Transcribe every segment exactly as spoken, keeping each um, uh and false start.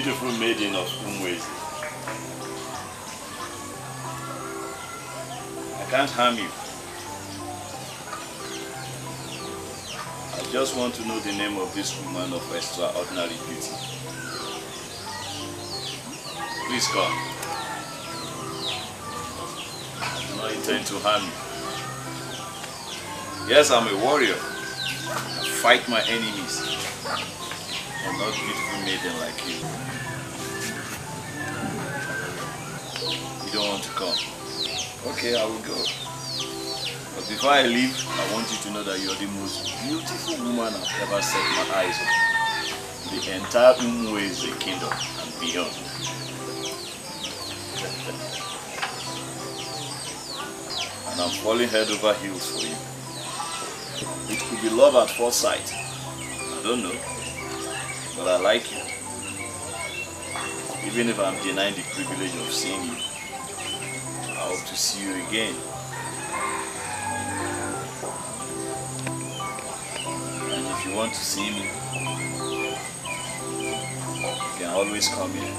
beautiful maiden of Umwezi. I can't harm you. I just want to know the name of this woman of extraordinary beauty. Please come. I do not intend to harm you. Yes, I'm a warrior. I fight my enemies. I'm not a beautiful maiden like you. You don't want to come. Okay, I will go. But before I leave, I want you to know that you are the most beautiful woman I've ever set my eyes on. The entire Umwezi kingdom and beyond. And I'm falling head over heels for you. It could be love at first sight. I don't know. But I like you. Even if I'm denied the privilege of seeing you, I hope to see you again. And if you want to see me, you can always come here.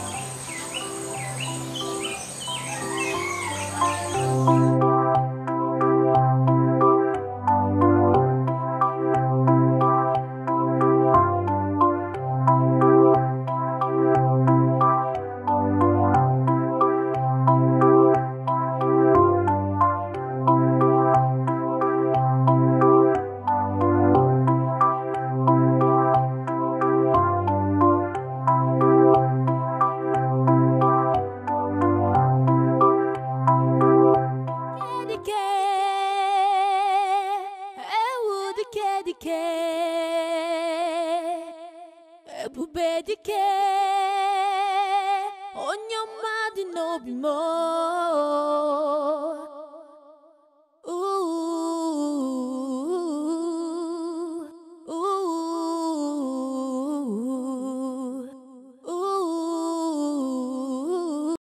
Decay, decay,